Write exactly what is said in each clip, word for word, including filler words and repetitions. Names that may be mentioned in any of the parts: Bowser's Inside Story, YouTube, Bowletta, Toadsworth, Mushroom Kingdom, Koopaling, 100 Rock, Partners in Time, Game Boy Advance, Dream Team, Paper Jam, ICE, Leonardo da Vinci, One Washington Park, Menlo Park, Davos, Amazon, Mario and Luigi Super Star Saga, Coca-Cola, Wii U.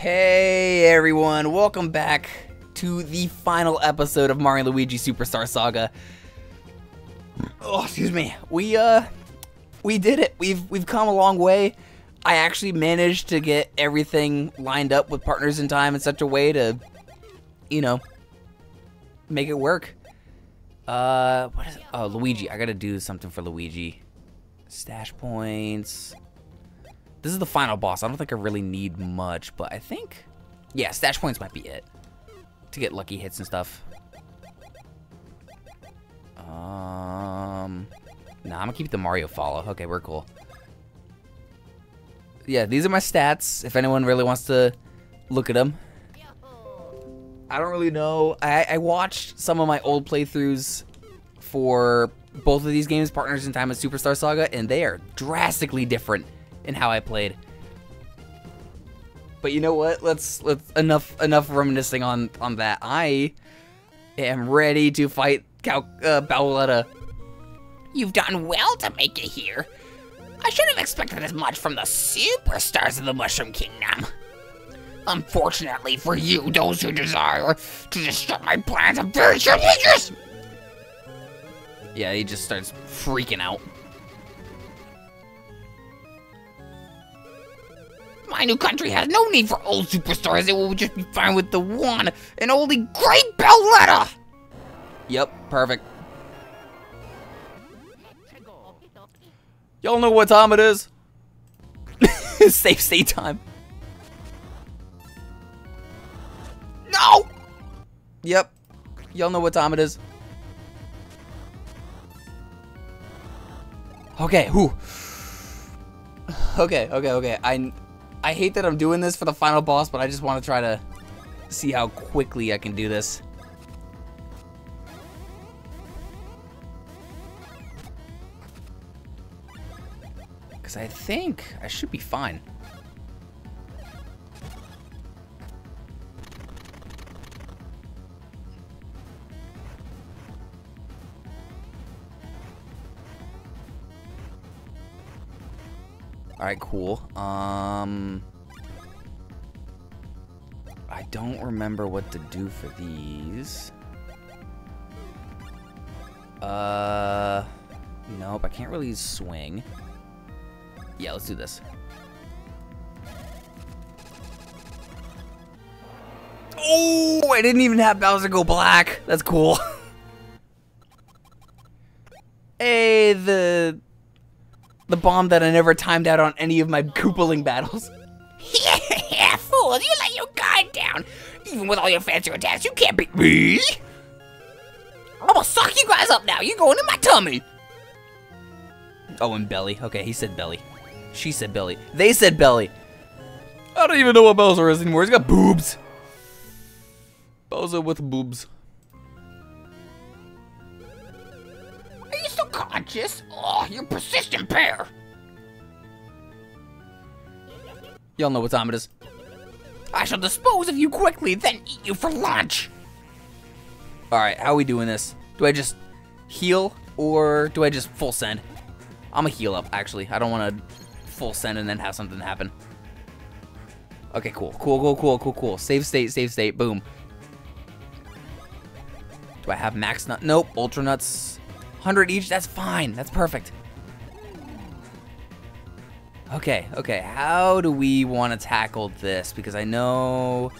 Hey everyone, welcome back to the final episode of Mario and Luigi Super Star Saga. Oh, excuse me. We uh we did it. We've we've come a long way. I actually managed to get everything lined up with Partners in Time in such a way to, you know, make it work. Uh what is it? Oh, Luigi. I got to do something for Luigi. Stash points. This is the final boss. I don't think I really need much, but I think... yeah, stash points might be it. To get lucky hits and stuff. Um, nah, I'm gonna keep the Mario follow. Okay, we're cool. Yeah, these are my stats, if anyone really wants to look at them. I don't really know. I, I watched some of my old playthroughs for both of these games, Partners in Time and Super Star Saga, and they are drastically different in how I played. But you know what? Let's let's enough enough reminiscing on on that. I am ready to fight Cal uh, Bowletta. You've done well to make it here. I should have expected as much from the superstars of the Mushroom Kingdom. Unfortunately for you, those who desire to disrupt my plans are very dangerous. Yeah, he just starts freaking out. My new country has no need for old superstars. It will just be fine with the one and only great Bowletta. Yep, perfect. Y'all know what time it is. Safe state time. No. Yep. Y'all know what time it is. Okay. Who? Okay. Okay. Okay. I. I hate that I'm doing this for the final boss, but I just want to try to see how quickly I can do this. Because I think I should be fine. All right, cool. Um, I don't remember what to do for these. Uh, nope, I can't really swing. Yeah, let's do this. Oh, I didn't even have Bowser go black. That's cool. Hey, the... the bomb that I never timed out on any of my Koopaling battles. Yeah, fools, you let your guard down. Even with all your fancy attacks, you can't beat me. I'm gonna suck you guys up now. You're going in my tummy. Oh, and belly. Okay, he said belly. She said belly. They said belly. I don't even know what Bowser is anymore. He's got boobs. Bowser with boobs. Conscious? Oh, you persistent pair! Y'all know what time it is. I shall dispose of you quickly, then eat you for lunch! Alright, how are we doing this? Do I just heal, or do I just full send? I'm a heal up, actually. I don't want to full send and then have something happen. Okay, cool. Cool, cool, cool, cool, cool. Save state, save state, boom. Do I have max nuts? Nope, ultra nuts. one hundred each, that's fine, that's perfect. Okay, okay, how do we want to tackle this? Because I know...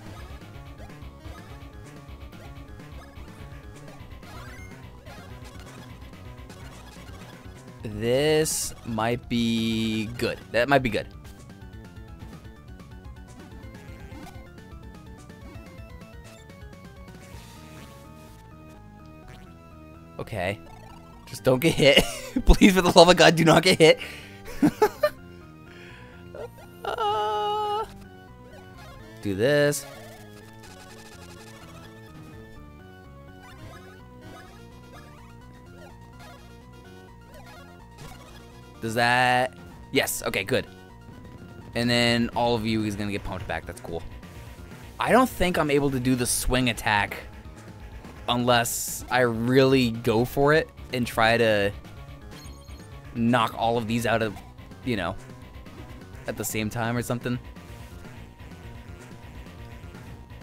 this might be good, that might be good. Okay. Just don't get hit. Please, for the love of God, do not get hit. uh, do this. Does that... yes, okay, good. And then all of you is gonna get pumped back, that's cool. I don't think I'm able to do the swing attack unless I really go for it and try to knock all of these out of, you know, at the same time or something.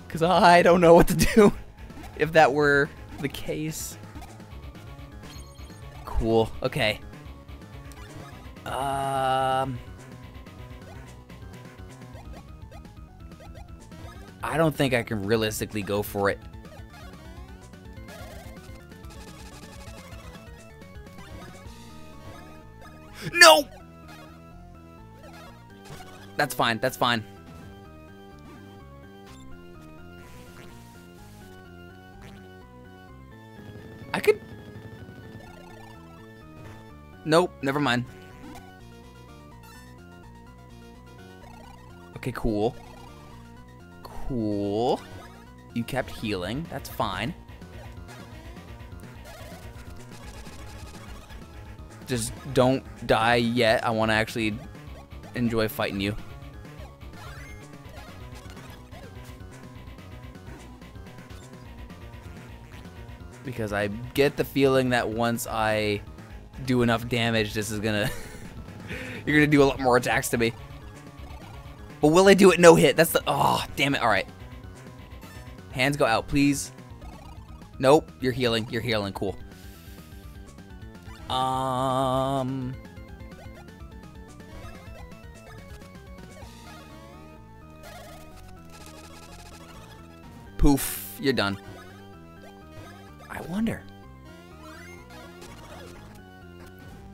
Because I don't know what to do if that were the case. Cool. Okay. Um... I don't think I can realistically go for it. No! That's fine, that's fine. I could... Nope, never mind. Okay, cool. Cool. You kept healing, that's fine. Just don't die yet. I want to actually enjoy fighting you. Because I get the feeling that once I do enough damage, this is gonna... You're gonna do a lot more attacks to me. But will I do it no hit? That's the... Oh, damn it. Alright. Hands go out, please. Nope. You're healing. You're healing. Cool. Um, poof, you're done. I wonder.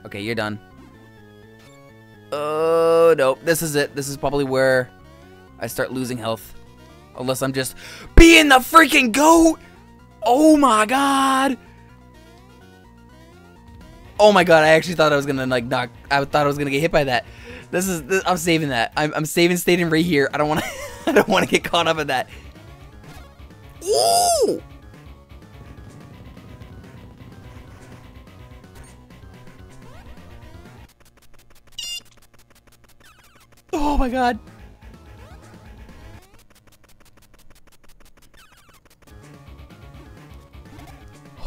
Okay, you're done. Oh, nope, this is it. This is probably where I start losing health. Unless I'm just being the freaking goat! Oh my god! Oh my god, I actually thought I was gonna like knock, I thought I was gonna get hit by that. This is, this, I'm saving that. I'm, I'm saving staying right here. I don't wanna, I don't wanna get caught up in that. Ooh! Oh my god.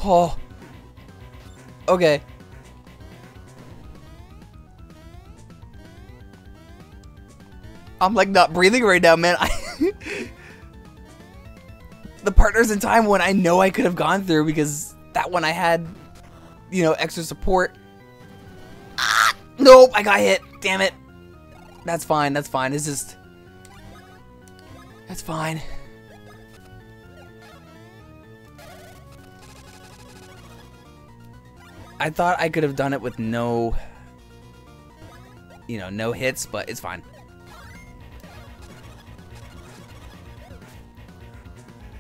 Oh. Okay. I'm like not breathing right now, man. The Partners in Time one I know I could have gone through because that one I had, you know, extra support. Ah! Nope, I got hit. Damn it. That's fine. That's fine. It's just... That's fine. I thought I could have done it with no, you know, no hits, but it's fine.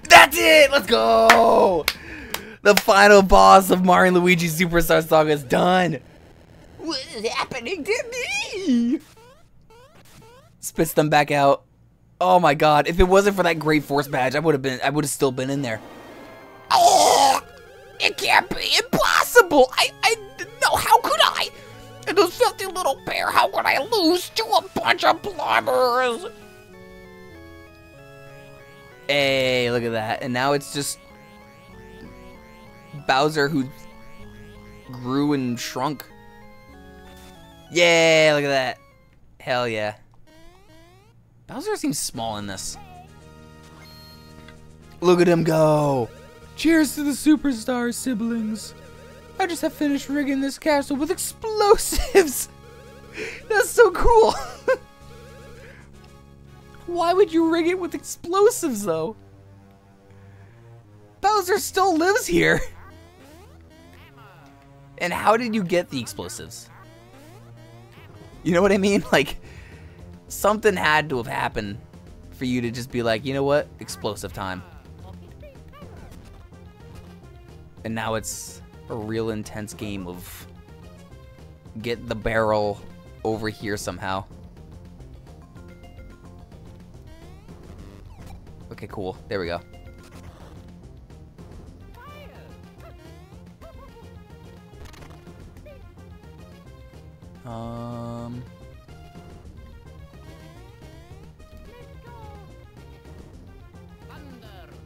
That's it! Let's go! The final boss of Mario and Luigi Super Star Saga is done! What is happening to me? Spits them back out. Oh my god, if it wasn't for that Great Force badge, I would have been I would have still been in there. Oh! It can't be impossible! I I no, how could I? And those filthy little bear, how could I lose to a bunch of blobbers? Hey, look at that. And now it's just Bowser who grew and shrunk. Yeah, look at that. Hell yeah. Bowser seems small in this. Look at him go. Cheers to the superstar siblings. I just have finished rigging this castle with explosives. That's so cool. Why would you rig it with explosives, though? Bowser still lives here. And how did you get the explosives? You know what I mean? Like, something had to have happened for you to just be like, you know what? Explosive time. And now it's a real intense game of get the barrel over here somehow. Okay, cool. There we go. Um.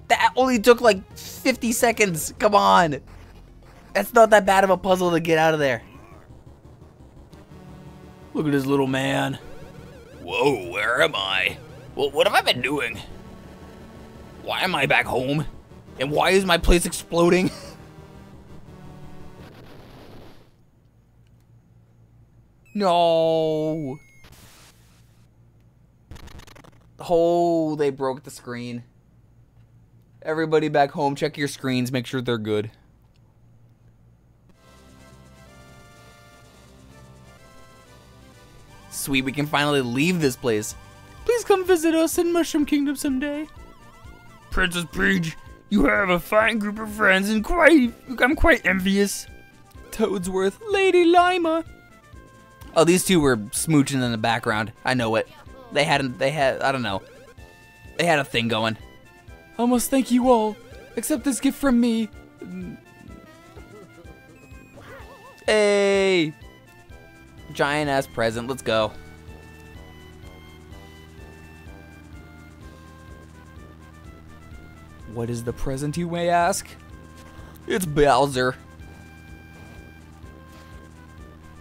That only took like fifty seconds. Come on. That's not that bad of a puzzle to get out of there. Look at this little man. Whoa, where am I? Well, what have I been doing? Why am I back home? And why is my place exploding? No. Oh, they broke the screen. Everybody back home, check your screens, make sure they're good. Sweet, we can finally leave this place. Please come visit us in Mushroom Kingdom someday. Princess Peach, you have a fine group of friends and quite, I'm quite envious. Toadsworth, Lady Lima. Oh, these two were smooching in the background. I know it. They hadn't, they had, I don't know. They had a thing going. I must thank you all. Accept this gift from me. Hey! Giant ass present, let's go. What is the present, you may ask? It's Bowser.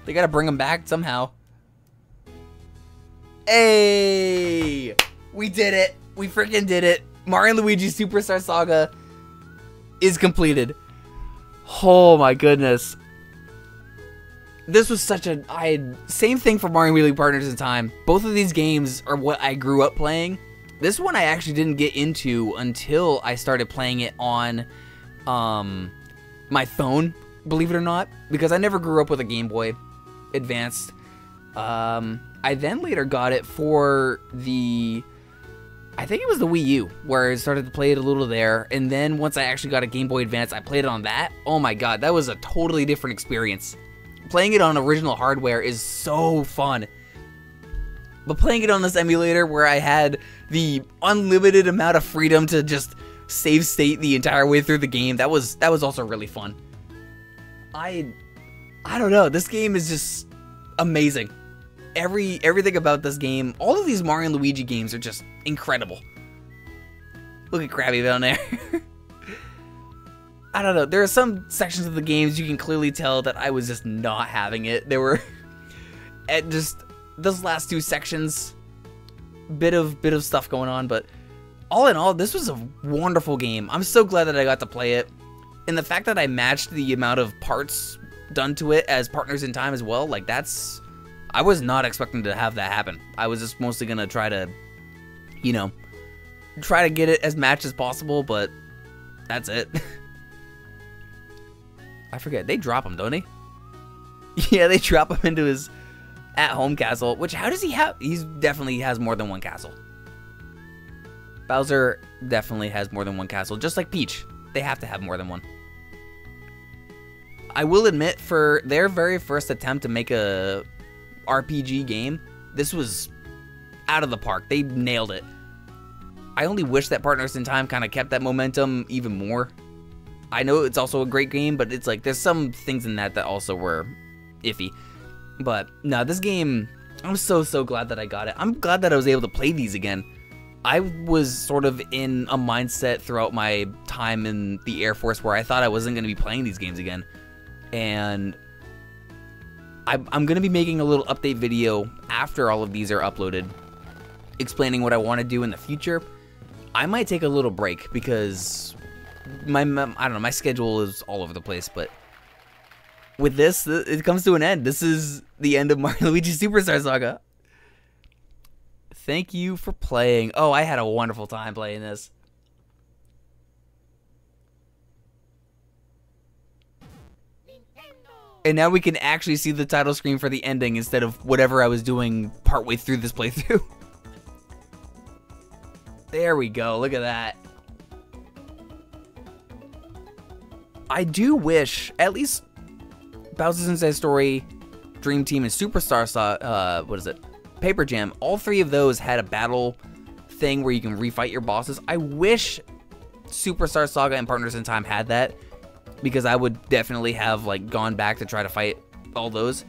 They gotta bring him back somehow. Hey! We did it! We freaking did it! Mario and Luigi Super Star Saga is completed. Oh my goodness. This was such a... I same thing for Mario and Luigi Partners in Time. Both of these games are what I grew up playing. This one I actually didn't get into until I started playing it on um, my phone, believe it or not, because I never grew up with a Game Boy Advance. Um, I then later got it for the... I think it was the Wii U, where I started to play it a little there, and then once I actually got a Game Boy Advance, I played it on that. Oh my god, that was a totally different experience. Playing it on original hardware is so fun. But playing it on this emulator where I had the unlimited amount of freedom to just save state the entire way through the game, that was that was also really fun. I I don't know, this game is just amazing. Every everything about this game, all of these Mario and Luigi games are just incredible. Look at Krabby down there. I don't know. There are some sections of the games you can clearly tell that I was just not having it. There were at just those last two sections, bit of bit of stuff going on, but all in all, this was a wonderful game. I'm so glad that I got to play it, and the fact that I matched the amount of parts done to it as Partners in Time as well. Like that's. I was not expecting to have that happen. I was just mostly gonna try to, you know, try to get it as matched as possible, but that's it. I forget, they drop him, don't they? Yeah, they drop him into his at-home castle, which how does he have? He's definitely has more than one castle. Bowser definitely has more than one castle, just like Peach. They have to have more than one. I will admit, for their very first attempt to make a R P G game, this was out of the park. They nailed it. I only wish that Partners in Time kind of kept that momentum even more. I know it's also a great game, but it's like there's some things in that that also were iffy. But no, this game, I'm so so glad that I got it. I'm glad that I was able to play these again. I was sort of in a mindset throughout my time in the Air Force where I thought I wasn't going to be playing these games again, and I'm going to be making a little update video after all of these are uploaded, explaining what I want to do in the future. I might take a little break because my, I don't know, my schedule is all over the place, but with this, it comes to an end. This is the end of Mario and Luigi Super Star Saga. Thank you for playing. Oh, I had a wonderful time playing this. And now we can actually see the title screen for the ending instead of whatever I was doing partway through this playthrough. There we go, look at that. I do wish, at least Bowser's Inside Story, Dream Team, and Superstar Saw, uh, what is it? Paper Jam, all three of those had a battle thing where you can refight your bosses. I wish Superstar Saga and Partners in Time had that, because I would definitely have like gone back to try to fight all those,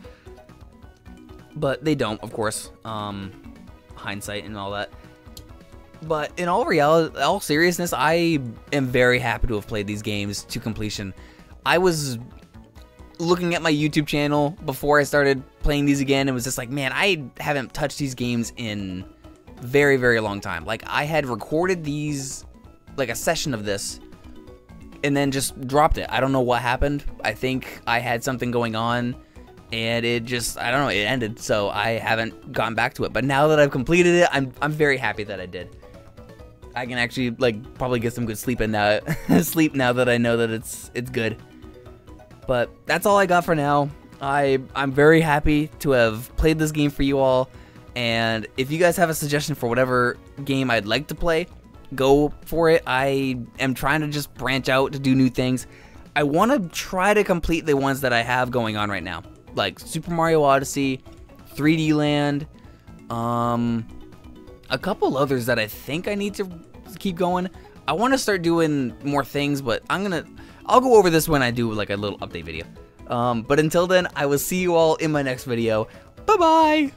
but they don't, of course. Um, hindsight and all that. But in all reality, all seriousness, I am very happy to have played these games to completion. I was looking at my YouTube channel before I started playing these again, and was just like, man, I haven't touched these games in very, very long time. Like I had recorded these like a session of this and then just dropped it. I don't know what happened. I think I had something going on and it just, I don't know, it ended. So I haven't gone back to it. But now that I've completed it, I'm, I'm very happy that I did. I can actually like probably get some good sleep in now, sleep now that I know that it's it's good. But that's all I got for now. I I'm very happy to have played this game for you all, and if you guys have a suggestion for whatever game I'd like to play, go for it. I am trying to just branch out to do new things. I want to try to complete the ones that I have going on right now, like Super Mario Odyssey, three D Land, um. a couple others that I think I need to keep going. I want to start doing more things, but I'm gonna, I'll go over this when I do like a little update video. Um, but until then, I will see you all in my next video. Bye-bye!